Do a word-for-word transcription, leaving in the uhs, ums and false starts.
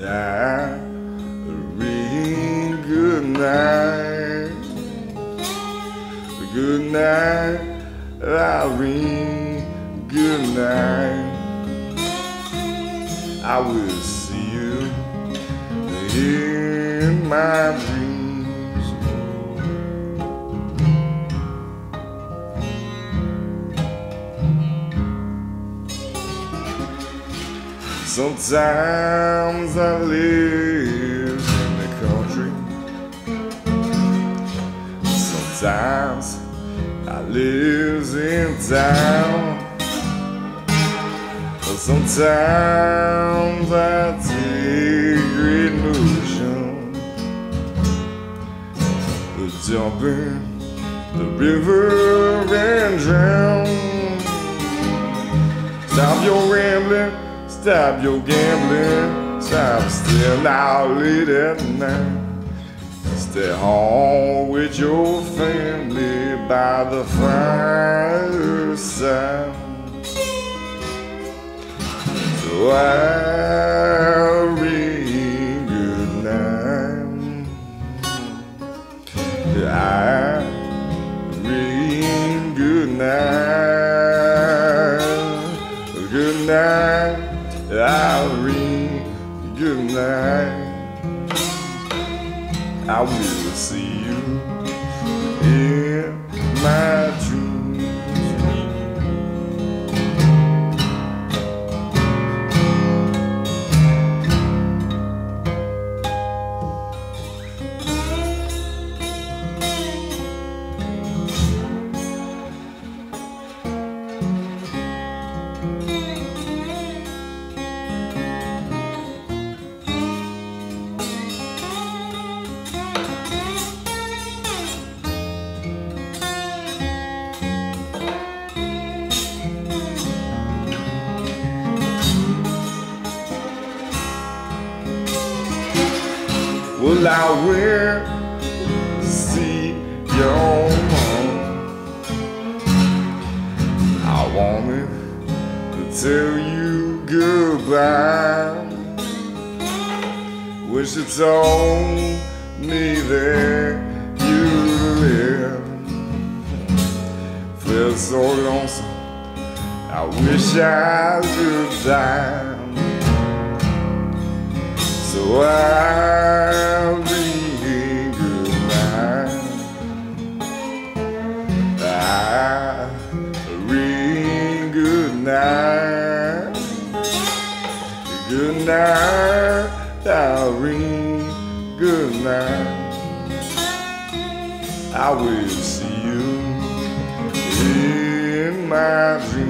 Irene, good night. Good night, Irene, good night. I will see you in my dreams. Sometimes I live in the country, sometimes I live in town, sometimes I take great notion to jump in the river and drown. Stop your rambling, stop your gambling, stop staying out late at night. Stay home with your family by the fireside. So Irene, good night. Irene, good night. Good night, Irene, good night. I will see you in my dreams. Well, I will see your home. I wanted to tell you goodbye when she told me that you lived. Felt so lonesome, I wish I could die. So Irene, good night. Irene, good night. Good night, Irene, good night. I will see you in my dreams.